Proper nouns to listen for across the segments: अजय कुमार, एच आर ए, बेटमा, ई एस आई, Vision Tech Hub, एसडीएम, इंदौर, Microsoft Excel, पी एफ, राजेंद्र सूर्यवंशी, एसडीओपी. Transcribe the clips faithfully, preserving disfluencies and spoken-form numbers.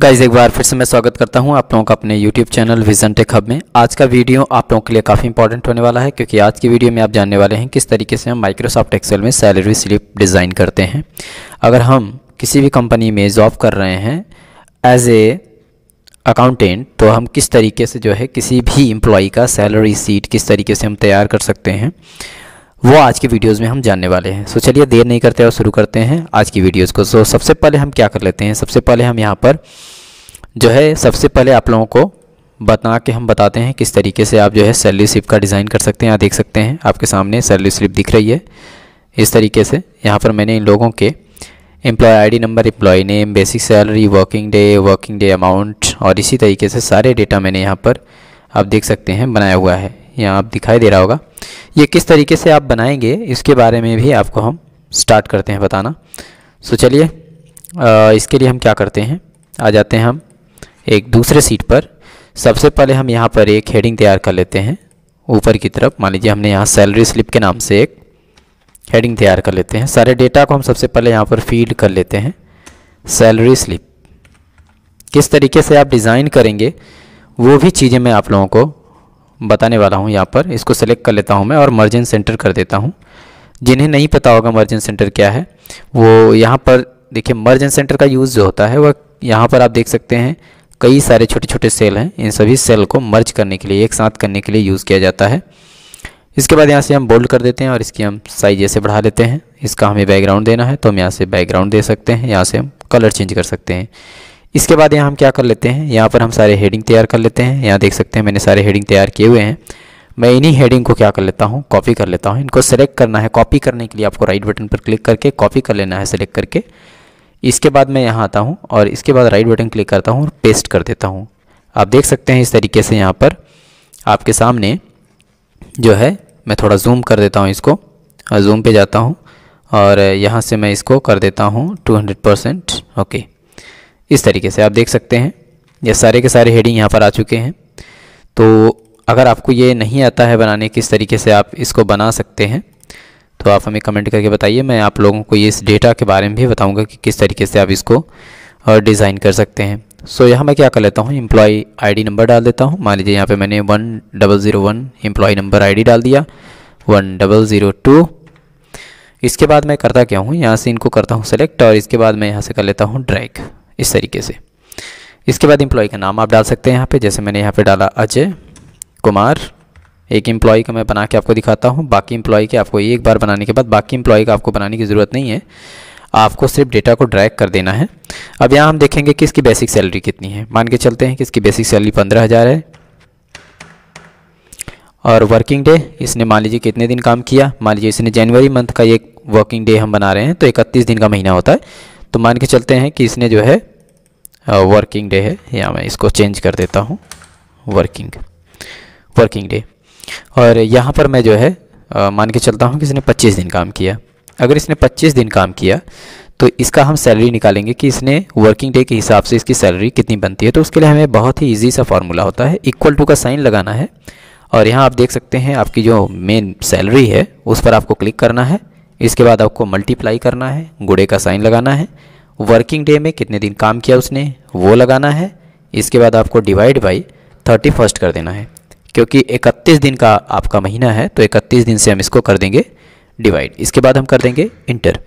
Guys एक बार फिर से मैं स्वागत करता हूं आप लोगों का अपने YouTube channel vision tech hub में। आज का वीडियो आप लोगों के लिए काफ़ी इंपॉर्टेंट होने वाला है, क्योंकि आज की वीडियो में आप जानने वाले हैं किस तरीके से हम माइक्रोसॉफ्ट एक्सेल में सैलरी स्लिप डिज़ाइन करते हैं। अगर हम किसी भी कंपनी में जॉब कर रहे हैं एज ए अकाउंटेंट, तो हम किस तरीके से जो है किसी भी एम्प्लॉई का सैलरी शीट किस तरीके से हम तैयार कर सकते हैं, वो आज की वीडियोस में हम जानने वाले हैं। सो चलिए देर नहीं करते और शुरू करते हैं आज की वीडियोस को। सो सबसे पहले हम क्या कर लेते हैं, सबसे पहले हम यहाँ पर जो है सबसे पहले आप लोगों को बता के हम बताते हैं किस तरीके से आप जो है सैलरी स्लिप का डिज़ाइन कर सकते हैं। आप देख सकते हैं आपके सामने सैलरी स्लिप दिख रही है इस तरीके से। यहाँ पर मैंने इन लोगों के employ ID number, employ name, basic salary, working day, working day amount और इसी तरीके से सारे डेटा मैंने यहाँ पर आप देख सकते हैं बनाया हुआ है। यहाँ आप दिखाई दे रहा होगा। ये किस तरीके से आप बनाएंगे इसके बारे में भी आपको हम स्टार्ट करते हैं बताना। सो चलिए इसके लिए हम क्या करते हैं, आ जाते हैं हम एक दूसरे सीट पर। सबसे पहले हम यहाँ पर एक हेडिंग तैयार कर लेते हैं ऊपर की तरफ। मान लीजिए हमने यहाँ सैलरी स्लिप के नाम से एक हेडिंग तैयार कर लेते हैं। सारे डेटा को हम सबसे पहले यहाँ पर फीड कर लेते हैं। सैलरी स्लिप किस तरीके से आप डिज़ाइन करेंगे वो भी चीज़ें मैं आप लोगों को बताने वाला हूँ। यहाँ पर इसको सेलेक्ट कर लेता हूँ मैं और मर्ज एंड सेंटर कर देता हूँ। जिन्हें नहीं पता होगा मर्ज एंड सेंटर क्या है, वो यहाँ पर देखिए मर्ज एंड सेंटर का यूज़ जो होता है वह यहाँ पर आप देख सकते हैं कई सारे छोटे छोटे सेल हैं। इन सभी सेल को मर्ज करने के लिए, एक साथ करने के लिए यूज़ किया जाता है। इसके बाद यहाँ से हम बोल्ड कर देते हैं और इसकी हम साइज ऐसे बढ़ा लेते हैं। इसका हमें बैकग्राउंड देना है तो हम यहाँ से बैकग्राउंड दे सकते हैं, यहाँ से हम कलर चेंज कर सकते हैं। इसके बाद यहाँ हम क्या कर लेते हैं, यहाँ पर हम सारे हेडिंग तैयार कर लेते हैं। यहाँ देख सकते हैं मैंने सारे हेडिंग तैयार किए हुए हैं। मैं इन्हीं हेडिंग को क्या कर लेता हूँ, कॉपी कर लेता हूँ। इनको सेलेक्ट करना है, कॉपी करने के लिए आपको राइट बटन पर क्लिक करके कॉपी कर लेना है सेलेक्ट करके। इसके बाद मैं यहाँ आता हूँ और इसके बाद राइट बटन क्लिक करता हूँ और पेस्ट कर देता हूँ। आप देख सकते हैं इस तरीके से यहाँ पर आपके सामने जो है, मैं थोड़ा जूम कर देता हूँ इसको, जूम पे जाता हूँ और यहाँ से मैं इसको कर देता हूँ टू हंड्रेड परसेंट। ओके, इस तरीके से आप देख सकते हैं ये सारे के सारे हेडिंग यहाँ पर आ चुके हैं। तो अगर आपको ये नहीं आता है बनाने किस तरीके से आप इसको बना सकते हैं, तो आप हमें कमेंट करके बताइए। मैं आप लोगों को ये इस डेटा के बारे में भी बताऊंगा कि किस तरीके से आप इसको डिज़ाइन कर सकते हैं। सो यहाँ मैं क्या कर लेता हूँ, एम्प्लॉय आईडी नंबर डाल देता हूँ। मान लीजिए यहाँ पे मैंने one double zero one employ number ID डाल दिया, वन डबल ज़ीरो टू। इसके बाद मैं करता क्या हूँ, यहाँ से इनको करता हूँ सेलेक्ट और इसके बाद मैं यहाँ से कर लेता हूँ ड्रैग इस तरीके से। इसके बाद एम्प्लॉय का नाम आप डाल सकते हैं यहाँ पे, जैसे मैंने यहाँ पे डाला अजय कुमार। एक एम्प्लॉय का मैं बना के आपको दिखाता हूँ, बाकी एम्प्लॉय के आपको एक बार बनाने के बाद बाकी एम्प्लॉय का आपको बनाने की ज़रूरत नहीं है। आपको सिर्फ डेटा को ड्रैग कर देना है। अब यहाँ हम देखेंगे कि इसकी बेसिक सैलरी कितनी है। मान के चलते हैं कि इसकी बेसिक सैलरी पंद्रह हज़ार है और वर्किंग डे इसने मान लीजिए कितने दिन काम किया। मान लीजिए इसने जनवरी मंथ का एक वर्किंग डे हम बना रहे हैं तो इकतीस दिन का महीना होता है, तो मान के चलते हैं कि इसने जो है वर्किंग डे है, या मैं इसको चेंज कर देता हूँ वर्किंग वर्किंग डे। और यहाँ पर मैं जो है मान के चलता हूँ कि इसने पच्चीस दिन काम किया। अगर इसने पच्चीस दिन काम किया तो इसका हम सैलरी निकालेंगे कि इसने वर्किंग डे के हिसाब से इसकी सैलरी कितनी बनती है। तो उसके लिए हमें बहुत ही ईजी सा फार्मूला होता है, इक्वल टू का साइन लगाना है और यहाँ आप देख सकते हैं आपकी जो मेन सैलरी है उस पर आपको क्लिक करना है। इसके बाद आपको मल्टीप्लाई करना है, गुणे का साइन लगाना है, वर्किंग डे में कितने दिन काम किया उसने वो लगाना है। इसके बाद आपको डिवाइड बाई थर्टी फर्स्ट कर देना है, क्योंकि इकतीस दिन का आपका महीना है तो इकतीस दिन से हम इसको कर देंगे डिवाइड। इसके बाद हम कर देंगे इंटर।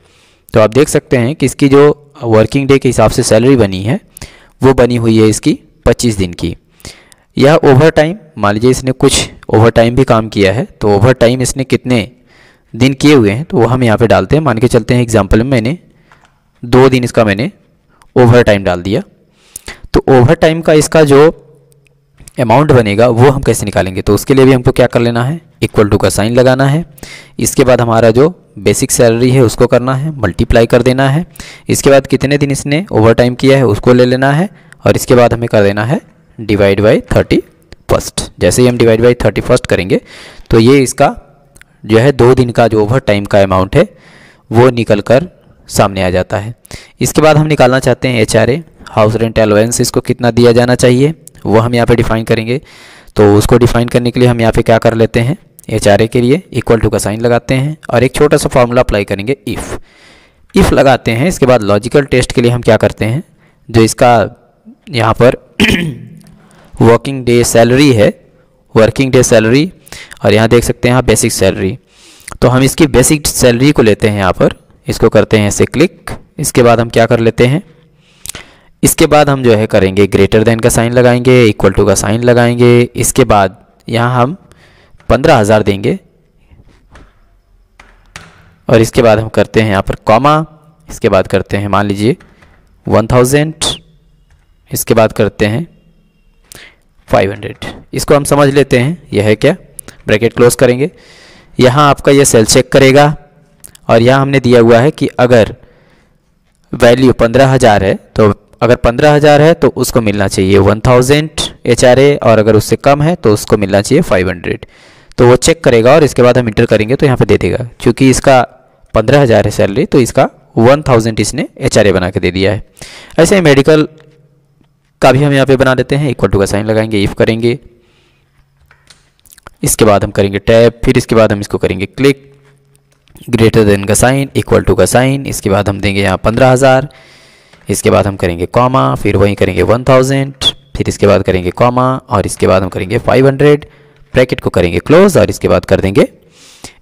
तो आप देख सकते हैं कि इसकी जो वर्किंग डे के हिसाब से सैलरी बनी है वो बनी हुई है इसकी पच्चीस दिन की। यह ओवर टाइम, मान लीजिए इसने कुछ ओवर टाइम भी काम किया है तो ओवर टाइम इसने कितने दिन किए हुए हैं तो वो हम यहाँ पे डालते हैं। मान के चलते हैं एग्जाम्पल में मैंने दो दिन इसका मैंने ओवर टाइम डाल दिया, तो ओवर टाइम का इसका जो अमाउंट बनेगा वो हम कैसे निकालेंगे, तो उसके लिए भी हमको क्या कर लेना है, इक्वल टू का साइन लगाना है। इसके बाद हमारा जो बेसिक सैलरी है उसको करना है, मल्टीप्लाई कर देना है। इसके बाद कितने दिन इसने ओवर टाइम किया है उसको ले लेना है और इसके बाद हमें कर देना है डिवाइड बाई थर्टी फर्स्ट। जैसे ही हम डिवाइड बाई थर्टी फर्स्ट करेंगे तो ये इसका जो है दो दिन का जो ओवर टाइम का अमाउंट है वो निकल कर सामने आ जाता है। इसके बाद हम निकालना चाहते हैं एच आर ए, house rent allowance, इसको कितना दिया जाना चाहिए वो हम यहाँ पे डिफाइन करेंगे। तो उसको डिफाइन करने के लिए हम यहाँ पे क्या कर लेते हैं, एच आर ए के लिए इक्वल टू का साइन लगाते हैं और एक छोटा सा फार्मूला अप्लाई करेंगे, इफ़ इफ़ लगाते हैं। इसके बाद लॉजिकल टेस्ट के लिए हम क्या करते हैं, जो इसका यहाँ पर वर्किंग डे सैलरी है, वर्किंग डे सैलरी, और यहाँ देख सकते हैं यहाँ बेसिक सैलरी। तो हम इसकी बेसिक सैलरी को लेते हैं, यहाँ पर इसको करते हैं ऐसे क्लिक। इसके बाद हम क्या कर लेते हैं, इसके बाद हम जो है करेंगे ग्रेटर देन का साइन लगाएंगे, इक्वल टू का साइन लगाएंगे। इसके बाद यहाँ हम पंद्रह हज़ार देंगे और इसके बाद हम करते हैं यहाँ पर कॉमा। इसके बाद करते हैं मान लीजिए वन थाउजेंड, इसके बाद करते हैं फाइव हंड्रेड। इसको हम समझ लेते हैं यह है क्या, ब्रैकेट क्लोज करेंगे। यहाँ आपका यह सेल चेक करेगा और यहाँ हमने दिया हुआ है कि अगर वैल्यू पंद्रह हज़ार है तो अगर पंद्रह हज़ार है तो उसको मिलना चाहिए one thousand एच आर ए, और अगर उससे कम है तो उसको मिलना चाहिए फाइव हंड्रेड। तो वो चेक करेगा और इसके बाद हम इंटर करेंगे तो यहाँ पे दे देगा। क्योंकि इसका पंद्रह हज़ार है सैलरी तो इसका वन थाउजेंड इसने एच आर ए बना के दे दिया है। ऐसे ही मेडिकल का भी हम यहाँ पे बना देते हैं, इक्वल टू का साइन लगाएंगे, इफ करेंगे, इसके बाद हम करेंगे टैब, फिर इसके बाद हम इसको करेंगे क्लिक, ग्रेटर देन का साइन, इक्वल टू का साइन। इसके बाद हम देंगे यहाँ पंद्रह हज़ार, इसके बाद हम करेंगे कॉमा, फिर वहीं करेंगे वन थाउजेंड, फिर इसके बाद करेंगे कॉमा और इसके बाद हम करेंगे फाइव हंड्रेड, ब्रैकेट को करेंगे क्लोज और इसके बाद कर देंगे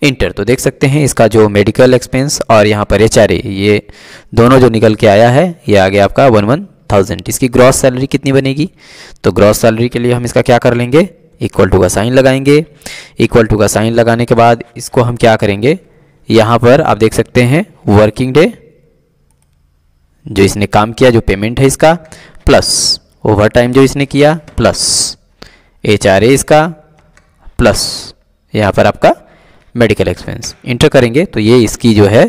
इंटर। तो देख सकते हैं इसका जो मेडिकल एक्सपेंस और यहाँ पर एच आर ए ये दोनों जो निकल के आया है ये आ गया आपका वन वन थाउजेंड। इसकी ग्रॉस सैलरी कितनी बनेगी, तो ग्रॉस सैलरी के लिए हम इसका क्या कर लेंगे, इक्वल टू का साइन लगाएंगे। इक्वल टू का साइन लगाने के बाद इसको हम क्या करेंगे, यहाँ पर आप देख सकते हैं वर्किंग डे जो इसने काम किया जो पेमेंट है इसका, प्लस ओवर टाइम जो इसने किया, प्लस एच आर ए इसका, प्लस यहाँ पर आपका मेडिकल एक्सपेंस। इंटर करेंगे तो ये इसकी जो है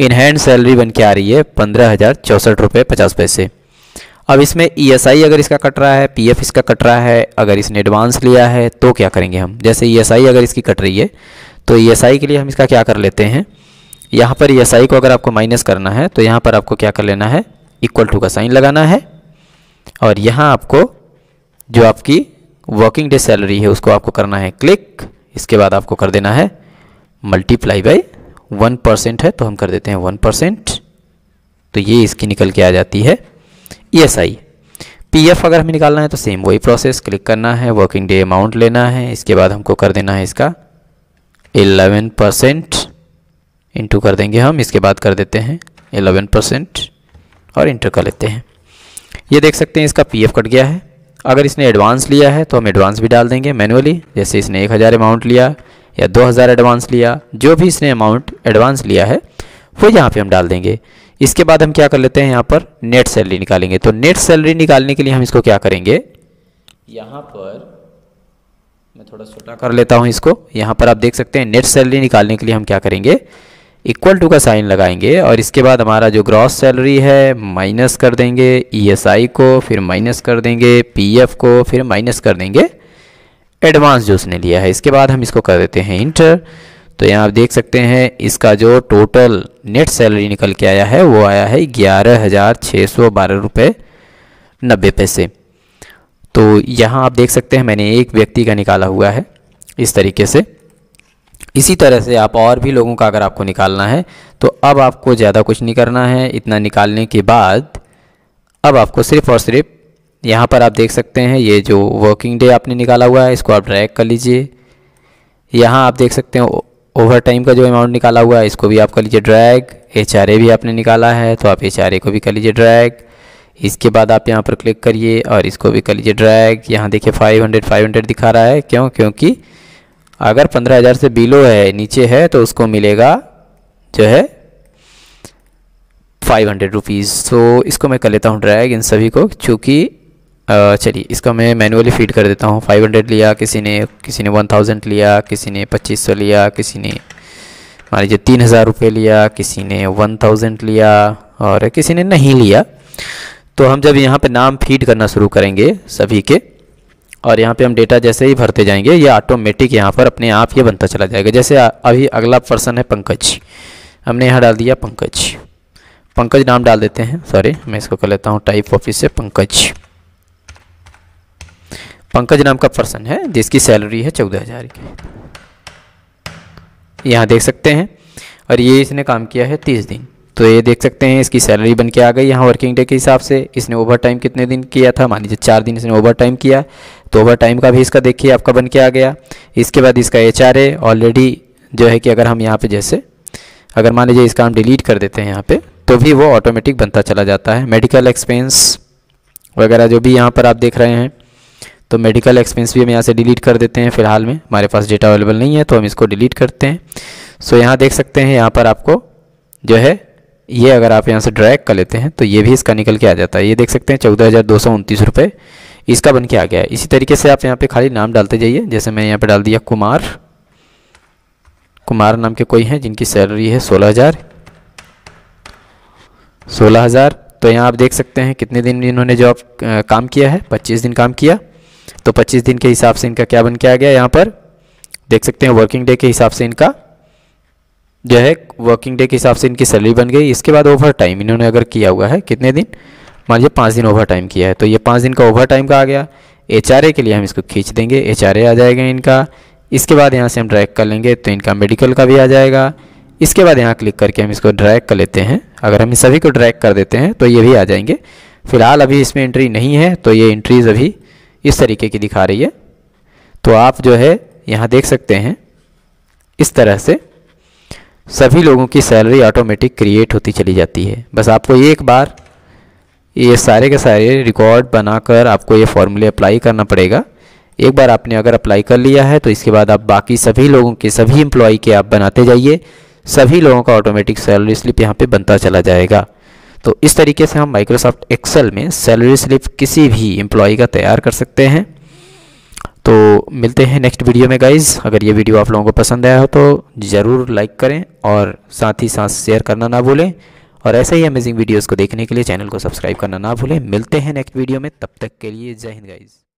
इन हैंड सैलरी बन के आ रही है पंद्रह हज़ार चौंसठ रुपये पचास पैसे। अब इसमें ई एस आई अगर इसका कट रहा है, पी एफ इसका कट रहा है, अगर इसने एडवांस लिया है तो क्या करेंगे हम, जैसे ई एस आई अगर इसकी कट रही है तो ई एस आई के लिए हम इसका क्या कर लेते हैं, यहाँ पर ई एस आई को अगर आपको माइनस करना है तो यहाँ पर आपको क्या कर लेना है, इक्वल टू का साइन लगाना है और यहाँ आपको जो आपकी वर्किंग डे सैलरी है उसको आपको करना है क्लिक। इसके बाद आपको कर देना है मल्टीप्लाई बाई वन परसेंट है तो हम कर देते हैं वन परसेंट, तो ये इसकी निकल के आ जाती है ई एस आई। पी एफ अगर हमें निकालना है तो सेम वही प्रोसेस, क्लिक करना है, वर्किंग डे अमाउंट लेना है, इसके बाद हमको कर देना है इसका इलेवन परसेंट, इंटू कर देंगे हम, इसके बाद कर देते हैं इलेवन परसेंट और इंटर कर लेते हैं। ये देख सकते हैं इसका पी एफ कट गया है। अगर इसने एडवांस लिया है तो हम एडवांस भी डाल देंगे मैनुअली, जैसे इसने एक हज़ार अमाउंट लिया या दो हज़ार एडवांस लिया, जो भी इसने अमाउंट एडवांस लिया है वो यहाँ पे हम डाल देंगे। इसके बाद हम क्या कर लेते हैं, यहाँ पर नेट सैलरी निकालेंगे। तो नेट सैलरी निकालने के लिए हम इसको क्या करेंगे, यहाँ पर मैं थोड़ा छोटा कर लेता हूँ इसको। यहाँ पर आप देख सकते हैं नेट सैलरी निकालने के लिए हम क्या करेंगे, इक्वल टू का साइन लगाएंगे और इसके बाद हमारा जो ग्रॉस सैलरी है माइनस कर देंगे ई एस आई को, फिर माइनस कर देंगे पी एफ को, फिर माइनस कर देंगे एडवांस जो उसने लिया है। इसके बाद हम इसको कर देते हैं इंटर। तो यहाँ आप देख सकते हैं इसका जो टोटल नेट सैलरी निकल के आया है वो आया है ग्यारह हज़ार छः सौ बारह रुपये नब्बे पैसे। तो यहाँ आप देख सकते हैं मैंने एक व्यक्ति का निकाला हुआ है इस तरीके से। इसी तरह से आप और भी लोगों का अगर आपको निकालना है तो अब आपको ज़्यादा कुछ नहीं करना है। इतना निकालने के बाद अब आपको सिर्फ और सिर्फ यहाँ पर आप देख सकते हैं ये जो वर्किंग डे आपने निकाला हुआ है इसको आप ड्रैग कर लीजिए। यहाँ आप देख सकते हैं ओवर टाइम का जो अमाउंट निकाला हुआ है इसको भी आप कर लीजिए ड्रैग। एच आर ए भी आपने निकाला है तो आप एच आर ए को भी कर लीजिए ड्रैग। इसके बाद आप यहाँ पर क्लिक करिए और इसको भी कर लीजिए ड्रैग। यहाँ देखिए फाइव हंड्रेड फाइव हंड्रेड दिखा रहा है, क्यों, क्योंकि अगर पंद्रह हज़ार से बिलो है नीचे है तो उसको मिलेगा जो है फाइव हंड्रेड रुपीज़। तो इसको मैं कर लेता हूँ ड्रैग इन सभी को, चूँकि चलिए इसका मैं मैनुअली फीड कर देता हूँ। फाइव हंड्रेड लिया किसी ने, किसी ने वन थाउजेंड लिया, किसी ने पच्चीस सौ लिया, किसी ने मान लीजिए तीन हज़ार रुपये लिया, किसी ने वन थाउजेंड लिया और किसी ने नहीं लिया। तो हम जब यहाँ पे नाम फीड करना शुरू करेंगे सभी के और यहाँ पे हम डेटा जैसे ही भरते जाएंगे ये ऑटोमेटिक यहाँ पर अपने आप ये बनता चला जाएगा। जैसे अभी अगला पर्सन है पंकज, हमने यहाँ डाल दिया पंकज, पंकज नाम डाल देते हैं। सॉरी मैं इसको कर लेता हूँ टाइप ऑफिस से पंकज। पंकज नाम का पर्सन है जिसकी सैलरी है चौदह हज़ार की, यहाँ देख सकते हैं, और ये इसने काम किया है तीस दिन। तो ये देख सकते हैं इसकी सैलरी बन के आ गई यहाँ वर्किंग डे के हिसाब से। इसने ओवर टाइम कितने दिन किया था, मान लीजिए चार दिन इसने ओवर टाइम किया, तो ओवर टाइम का भी इसका देखिए आपका बन के आ गया। इसके बाद इसका एच आर ए ऑलरेडी जो है कि अगर हम यहाँ पे जैसे अगर मान लीजिए इसका हम डिलीट कर देते हैं यहाँ पे तो भी वो ऑटोमेटिक बनता चला जाता है। मेडिकल एक्सपेंस वगैरह जो भी यहाँ पर आप देख रहे हैं, तो मेडिकल एक्सपेंस भी हम यहाँ से डिलीट कर देते हैं। फिलहाल में हमारे पास डेटा अवेलेबल नहीं है तो हम इसको डिलीट करते हैं। सो यहाँ देख सकते हैं यहाँ पर आपको जो है ये अगर आप यहाँ से ड्रैग कर लेते हैं तो ये भी इसका निकल के आ जाता है। ये देख सकते हैं चौदह हज़ार दो सौ उनतीस रुपये इसका बन के आ गया है। इसी तरीके से आप यहाँ पे खाली नाम डालते जाइए, जैसे मैंने यहाँ पे डाल दिया कुमार। कुमार नाम के कोई हैं जिनकी सैलरी है सोलह हज़ार सोलह हज़ार। तो यहाँ आप देख सकते हैं कितने दिन इन्होंने जॉब काम किया है, पच्चीस दिन काम किया, तो पच्चीस दिन के हिसाब से इनका क्या बन के आ गया यहाँ पर देख सकते हैं। वर्किंग डे के हिसाब से इनका जो है वर्किंग डे के हिसाब से इनकी सैलरी बन गई। इसके बाद ओवर टाइम इन्होंने अगर किया हुआ है कितने दिन, मान लीजिए पाँच दिन ओवर टाइम किया है, तो ये पाँच दिन का ओवर टाइम का आ गया। एच आर ए के लिए हम इसको खींच देंगे, एच आर ए आ जाएगा इनका। इसके बाद यहाँ से हम ड्रैग कर लेंगे तो इनका मेडिकल का भी आ जाएगा। इसके बाद यहाँ क्लिक करके हम इसको ड्रैग कर लेते हैं, अगर हम सभी को ड्रैग कर देते हैं तो ये भी आ जाएंगे। फिलहाल अभी इसमें एंट्री नहीं है तो ये एंट्रीज अभी इस तरीके की दिखा रही है। तो आप जो है यहाँ देख सकते हैं इस तरह से सभी लोगों की सैलरी ऑटोमेटिक क्रिएट होती चली जाती है। बस आपको एक बार ये सारे के सारे रिकॉर्ड बनाकर आपको ये फॉर्मूले अप्लाई करना पड़ेगा। एक बार आपने अगर अप्लाई कर लिया है तो इसके बाद आप बाकी सभी लोगों के सभी एम्प्लॉई के आप बनाते जाइए, सभी लोगों का ऑटोमेटिक सैलरी स्लिप यहाँ पे बनता चला जाएगा। तो इस तरीके से हम माइक्रोसॉफ्ट एक्सेल में सैलरी स्लिप किसी भी एम्प्लॉई का तैयार कर सकते हैं। तो मिलते हैं नेक्स्ट वीडियो में गाइज़। अगर ये वीडियो आप लोगों को पसंद आया हो तो ज़रूर लाइक करें और साथ ही साथ शेयर करना ना भूलें, और ऐसे ही अमेजिंग वीडियोज़ को देखने के लिए चैनल को सब्सक्राइब करना ना भूलें। मिलते हैं नेक्स्ट वीडियो में, तब तक के लिए जय हिंद गाइज़।